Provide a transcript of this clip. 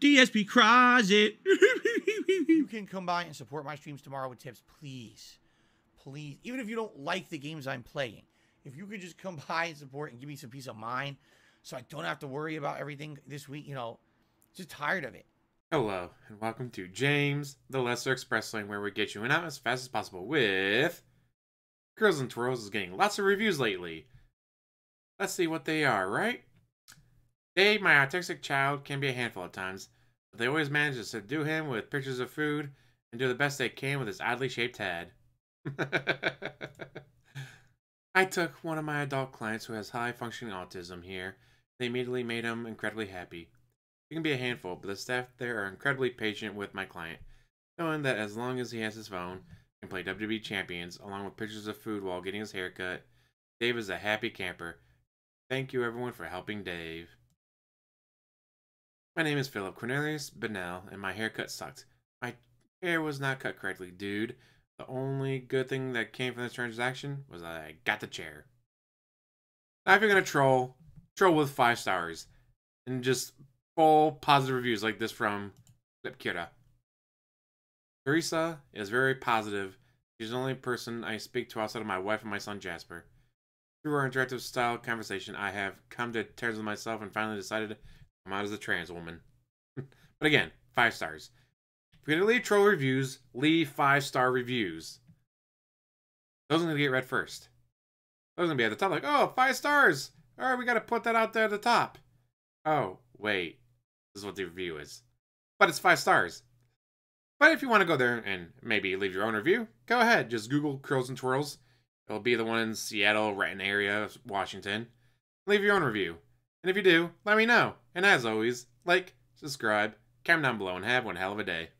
DSP cries it. You can come by and support my streams tomorrow with tips, please. Please. Even if you don't like the games I'm playing, if you could just come by and support and give me some peace of mind so I don't have to worry about everything this week, you know, just tired of it. Hello, and welcome to James the Lesser Express Lane, where we get you in out as fast as possible with... Curls and Twirls is getting lots of reviews lately. Let's see what they are, right? Dave, my autistic child, can be a handful at times, but they always manage to subdue him with pictures of food and do the best they can with his oddly shaped head. I took one of my adult clients who has high-functioning autism here. They immediately made him incredibly happy. He can be a handful, but the staff there are incredibly patient with my client, knowing that as long as he has his phone and play WWE Champions, along with pictures of food while getting his haircut, Dave is a happy camper. Thank you everyone for helping Dave. My name is Philip Cornelius Bennell, and my haircut sucked. My hair was not cut correctly, dude. The only good thing that came from this transaction was I got the chair. Now if you're going to troll with 5 stars, and just full positive reviews like this from Clipkira. Teresa is very positive. She's the only person I speak to outside of my wife and my son Jasper. Through our interactive style conversation, I have come to terms with myself and finally decided to come out as a trans woman. But again, 5 stars. If you're going to leave troll reviews, leave 5-star reviews. Those are going to get read first. Those are going to be at the top like, oh, 5 stars. All right, we got to put that out there at the top. Oh, wait. This is what the review is. But it's 5 stars. But if you want to go there and maybe leave your own review, go ahead. Just Google Curls and Twirls. It'll be the one in Seattle, Renton area, Washington. Leave your own review. And if you do, let me know. And as always, like, subscribe, comment down below, and have one hell of a day.